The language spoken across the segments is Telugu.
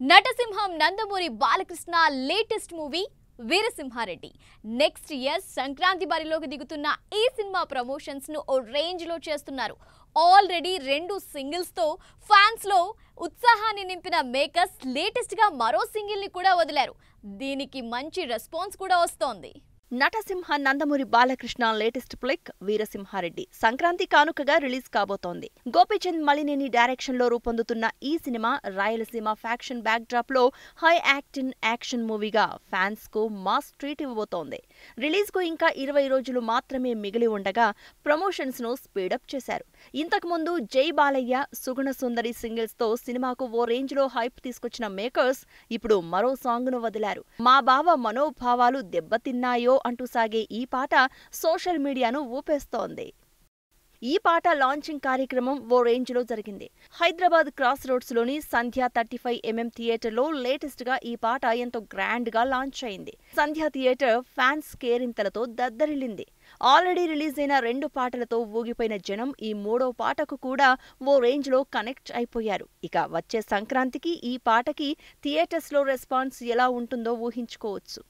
Nata Simham Nandamuri Balakrishna latest movie Veera Simha Reddy. Next year Sankranti bariloki digutuna ee cinema promotions nu o range lo chestunnaru. Already rendu singles tho fans lo ఉత్సాహాన్ని నింపిన మేకర్స్ లేటెస్ట్ గా మరో సింగిల్ ని కూడా వదిలారు. దీనికి మంచి రెస్పాన్స్ కూడా వస్తోంది. Nata Simham Nandamuri Balakrishna latest flick Veera Simha Reddy Sankranti kanukaga release kabotondi. Gopichand Mallineni direction lo roopondutunna ee cinema Rayalaseema faction backdrop lo high acting action movie ga fans ku mass treat ivvabotondi. Release ku inka 20 rojulu maatrame migili undaga promotions nu speed up chesaru. Intaku mundu Jai Balayya Suguna Sundari singles tho cinema ku o range lo hype teeskochina makers ippudu maro song nu vadilaru. Maa Bava Manobhavalu debbatinnayo అంటూ సాగే ఈ పాట సోషల్ మీడియాను ఊపేస్తోంది. ఈ పాట లాంచింగ్ కార్యక్రమం ఓ రేంజ్ లో జరిగింది. హైదరాబాద్ క్రాస్ రోడ్స్ లోని సంధ్య 35mm థియేటర్ లో లేటెస్ట్ గా ఈ పాట ఎంతో గ్రాండ్ గా లాంచ్ అయింది. సంధ్య థియేటర్ ఫ్యాన్స్ కేరింతలతో దద్దరిల్లింది. ఆల్రెడీ రిలీజ్ అయిన రెండు పాటలతో ఊగిపోయిన జనం ఈ మూడో పాటకు కూడా ఓ రేంజ్ లో కనెక్ట్ అయిపోయారు. ఇక వచ్చే సంక్రాంతికి ఈ పాటకి థియేటర్స్ లో రెస్పాన్స్ ఎలా ఉంటుందో ఊహించుకోవచ్చు.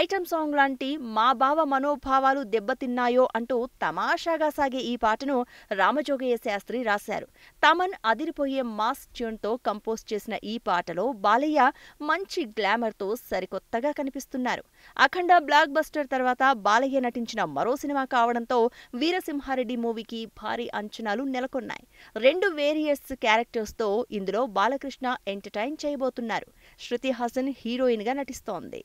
ఐటమ్ సాంగ్ లాంటి మా బావ మనోభావాలు దెబ్బతిన్నాయో అంటూ తమాషాగా సాగే ఈ పాటను రామజోగయ్య శాస్త్రి రాశారు. తమన్ అదిరిపోయే మాస్ ట్యూన్తో కంపోజ్ చేసిన ఈ పాటలో బాలయ్య మంచి గ్లామర్తో సరికొత్తగా కనిపిస్తున్నారు. అఖండ బ్లాక్ బస్టర్ తర్వాత బాలయ్య నటించిన మరో సినిమా కావడంతో వీర సింహారెడ్డి మూవీకి భారీ అంచనాలు నెలకొన్నాయి. రెండు వేరియస్ క్యారెక్టర్స్తో ఇందులో బాలకృష్ణ ఎంటర్టైన్ చేయబోతున్నారు. శృతి హాసన్ హీరోయిన్గా నటిస్తోంది.